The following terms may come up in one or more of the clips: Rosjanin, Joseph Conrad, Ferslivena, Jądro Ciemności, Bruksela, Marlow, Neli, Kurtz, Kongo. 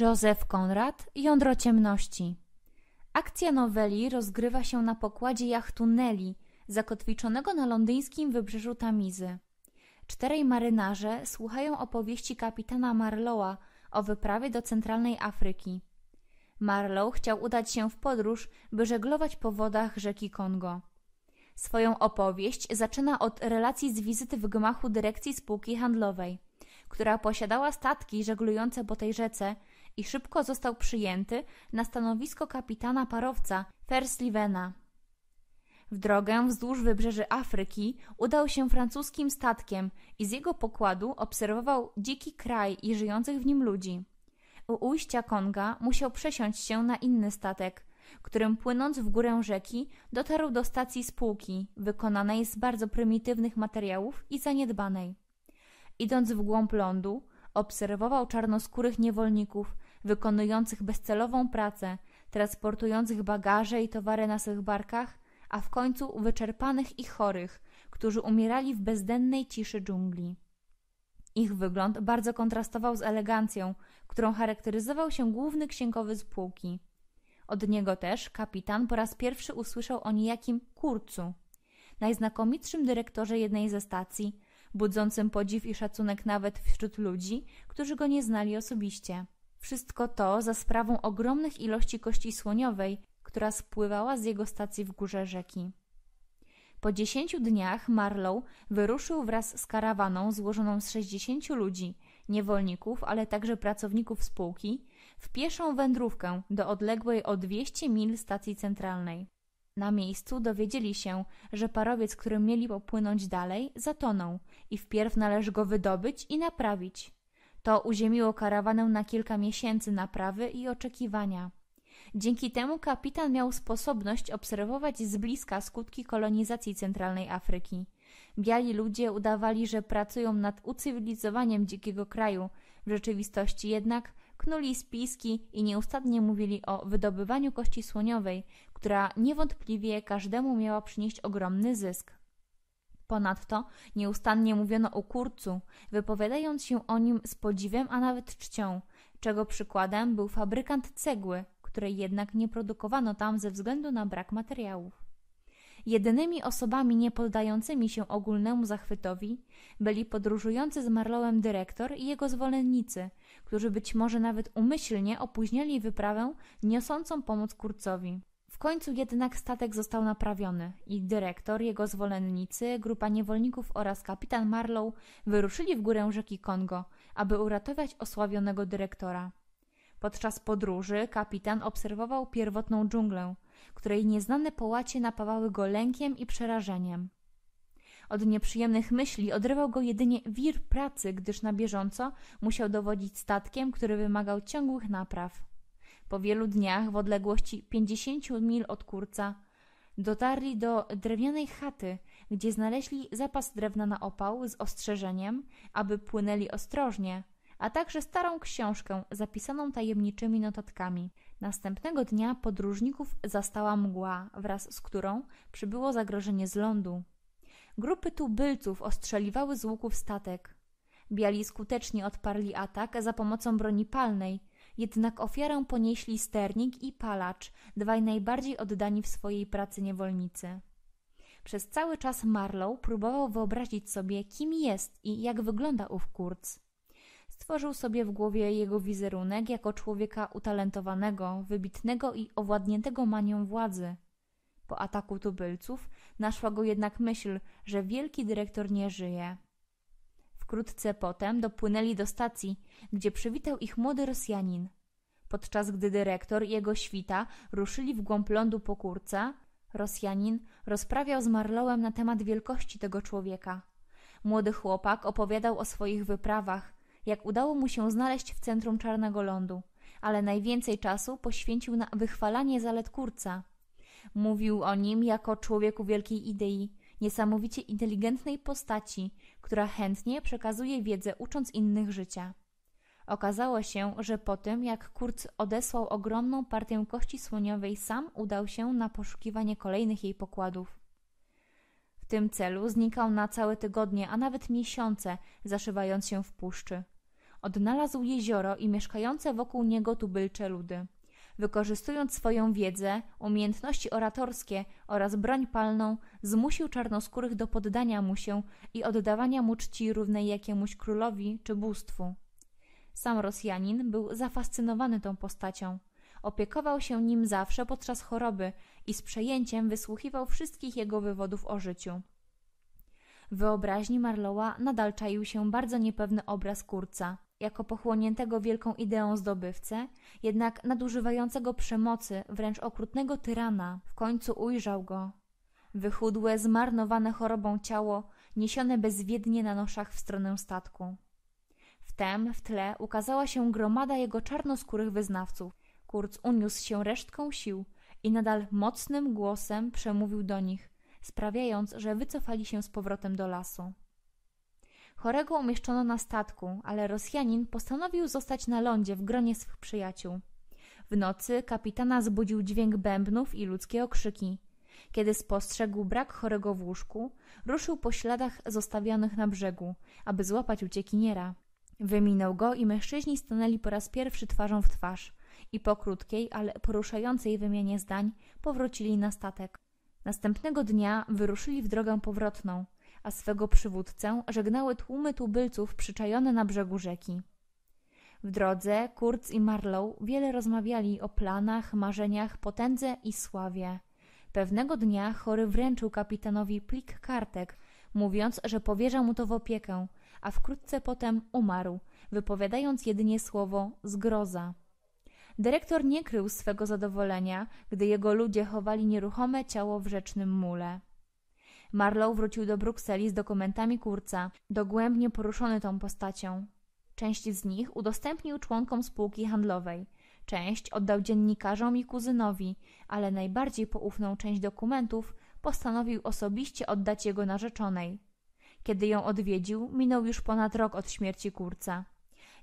Joseph Conrad, Jądro Ciemności. Akcja noweli rozgrywa się na pokładzie jachtu Neli, zakotwiczonego na londyńskim wybrzeżu Tamizy. Czterej marynarze słuchają opowieści kapitana Marlowa o wyprawie do centralnej Afryki. Marlow chciał udać się w podróż, by żeglować po wodach rzeki Kongo. Swoją opowieść zaczyna od relacji z wizyty w gmachu dyrekcji spółki handlowej, która posiadała statki żeglujące po tej rzece i szybko został przyjęty na stanowisko kapitana parowca Ferslivena. W drogę wzdłuż wybrzeży Afryki udał się francuskim statkiem i z jego pokładu obserwował dziki kraj i żyjących w nim ludzi. U ujścia Konga musiał przesiąść się na inny statek, którym płynąc w górę rzeki dotarł do stacji spółki, wykonanej z bardzo prymitywnych materiałów i zaniedbanej. Idąc w głąb lądu, obserwował czarnoskórych niewolników, wykonujących bezcelową pracę, transportujących bagaże i towary na swych barkach, a w końcu wyczerpanych i chorych, którzy umierali w bezdennej ciszy dżungli. Ich wygląd bardzo kontrastował z elegancją, którą charakteryzował się główny księgowy spółki. Od niego też kapitan po raz pierwszy usłyszał o niejakim Kurtzu, najznakomitszym dyrektorze jednej ze stacji, budzącym podziw i szacunek nawet wśród ludzi, którzy go nie znali osobiście. Wszystko to za sprawą ogromnych ilości kości słoniowej, która spływała z jego stacji w górze rzeki. Po 10 dniach Marlow wyruszył wraz z karawaną złożoną z 60 ludzi, niewolników, ale także pracowników spółki, w pieszą wędrówkę do odległej o 200 mil stacji centralnej. Na miejscu dowiedzieli się, że parowiec, którym mieli popłynąć dalej, zatonął i wpierw należy go wydobyć i naprawić. To uziemiło karawanę na kilka miesięcy naprawy i oczekiwania. Dzięki temu kapitan miał sposobność obserwować z bliska skutki kolonizacji centralnej Afryki. Biali ludzie udawali, że pracują nad ucywilizowaniem dzikiego kraju, w rzeczywistości jednak knuli spiski i nieustannie mówili o wydobywaniu kości słoniowej, która niewątpliwie każdemu miała przynieść ogromny zysk. Ponadto nieustannie mówiono o Kurtzu, wypowiadając się o nim z podziwem, a nawet czcią, czego przykładem był fabrykant cegły, której jednak nie produkowano tam ze względu na brak materiałów. Jedynymi osobami nie poddającymi się ogólnemu zachwytowi byli podróżujący z Marlowem dyrektor i jego zwolennicy, którzy być może nawet umyślnie opóźniali wyprawę niosącą pomoc Kurtzowi. W końcu jednak statek został naprawiony i dyrektor, jego zwolennicy, grupa niewolników oraz kapitan Marlow wyruszyli w górę rzeki Kongo, aby uratować osławionego dyrektora. Podczas podróży kapitan obserwował pierwotną dżunglę, której nieznane połacie napawały go lękiem i przerażeniem. Od nieprzyjemnych myśli odrywał go jedynie wir pracy, gdyż na bieżąco musiał dowodzić statkiem, który wymagał ciągłych napraw. Po wielu dniach w odległości 50 mil od Kurtza dotarli do drewnianej chaty, gdzie znaleźli zapas drewna na opał z ostrzeżeniem, aby płynęli ostrożnie, a także starą książkę zapisaną tajemniczymi notatkami. Następnego dnia podróżników zastała mgła, wraz z którą przybyło zagrożenie z lądu. Grupy tubylców ostrzeliwały z łuków statek. Biali skutecznie odparli atak za pomocą broni palnej, jednak ofiarę ponieśli sternik i palacz, dwaj najbardziej oddani w swojej pracy niewolnicy. Przez cały czas Marlow próbował wyobrazić sobie, kim jest i jak wygląda ów Kurtz. Stworzył sobie w głowie jego wizerunek jako człowieka utalentowanego, wybitnego i owładniętego manią władzy. Po ataku tubylców naszła go jednak myśl, że wielki dyrektor nie żyje. Wkrótce potem dopłynęli do stacji, gdzie przywitał ich młody Rosjanin. Podczas gdy dyrektor i jego świta ruszyli w głąb lądu po Kurtza, Rosjanin rozprawiał z Marlowem na temat wielkości tego człowieka. Młody chłopak opowiadał o swoich wyprawach, jak udało mu się znaleźć w centrum Czarnego Lądu, ale najwięcej czasu poświęcił na wychwalanie zalet Kurtza. Mówił o nim jako człowieku wielkiej idei, niesamowicie inteligentnej postaci, która chętnie przekazuje wiedzę, ucząc innych życia. Okazało się, że po tym, jak Kurtz odesłał ogromną partię kości słoniowej, sam udał się na poszukiwanie kolejnych jej pokładów. W tym celu znikał na całe tygodnie, a nawet miesiące, zaszywając się w puszczy. Odnalazł jezioro i mieszkające wokół niego tubylcze ludy. Wykorzystując swoją wiedzę, umiejętności oratorskie oraz broń palną, zmusił czarnoskórych do poddania mu się i oddawania mu czci równej jakiemuś królowi czy bóstwu. Sam Rosjanin był zafascynowany tą postacią. Opiekował się nim zawsze podczas choroby i z przejęciem wysłuchiwał wszystkich jego wywodów o życiu. W wyobraźni Marlowa nadal czaił się bardzo niepewny obraz Kurtza, jako pochłoniętego wielką ideą zdobywcę, jednak nadużywającego przemocy, wręcz okrutnego tyrana. W końcu ujrzał go. Wychudłe, zmarnowane chorobą ciało, niesione bezwiednie na noszach w stronę statku. Wtem, w tle, ukazała się gromada jego czarnoskórych wyznawców. Kurtz uniósł się resztką sił i nadal mocnym głosem przemówił do nich, sprawiając, że wycofali się z powrotem do lasu. Chorego umieszczono na statku, ale Rosjanin postanowił zostać na lądzie w gronie swych przyjaciół. W nocy kapitana zbudził dźwięk bębnów i ludzkie okrzyki. Kiedy spostrzegł brak chorego w łóżku, ruszył po śladach zostawionych na brzegu, aby złapać uciekiniera. Wyminął go i mężczyźni stanęli po raz pierwszy twarzą w twarz i po krótkiej, ale poruszającej wymianie zdań powrócili na statek. Następnego dnia wyruszyli w drogę powrotną, a swego przywódcę żegnały tłumy tubylców przyczajone na brzegu rzeki. W drodze Kurtz i Marlow wiele rozmawiali o planach, marzeniach, potędze i sławie. Pewnego dnia chory wręczył kapitanowi plik kartek, mówiąc, że powierza mu to w opiekę, a wkrótce potem umarł, wypowiadając jedynie słowo zgroza. Dyrektor nie krył swego zadowolenia, gdy jego ludzie chowali nieruchome ciało w rzecznym mule. Marlow wrócił do Brukseli z dokumentami Kurtza, dogłębnie poruszony tą postacią. Część z nich udostępnił członkom spółki handlowej, część oddał dziennikarzom i kuzynowi, ale najbardziej poufną część dokumentów postanowił osobiście oddać jego narzeczonej. Kiedy ją odwiedził, minął już ponad rok od śmierci Kurtza.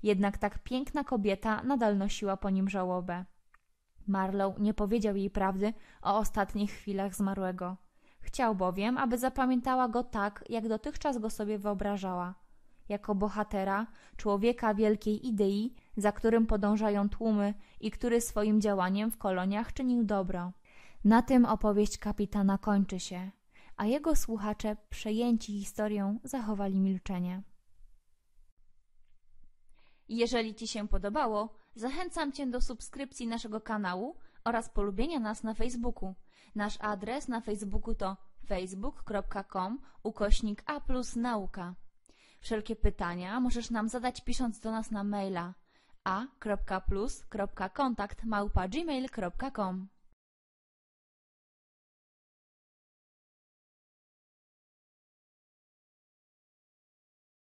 Jednak tak piękna kobieta nadal nosiła po nim żałobę. Marlow nie powiedział jej prawdy o ostatnich chwilach zmarłego. Chciał bowiem, aby zapamiętała go tak, jak dotychczas go sobie wyobrażała. Jako bohatera, człowieka wielkiej idei, za którym podążają tłumy i który swoim działaniem w koloniach czynił dobro. Na tym opowieść kapitana kończy się, a jego słuchacze, przejęci historią, zachowali milczenie. Jeżeli Ci się podobało, zachęcam Cię do subskrypcji naszego kanału oraz polubienia nas na Facebooku. Nasz adres na Facebooku to facebook.com/A+nauka. Wszelkie pytania możesz nam zadać pisząc do nas na maila a.plus.kontakt@gmail.com.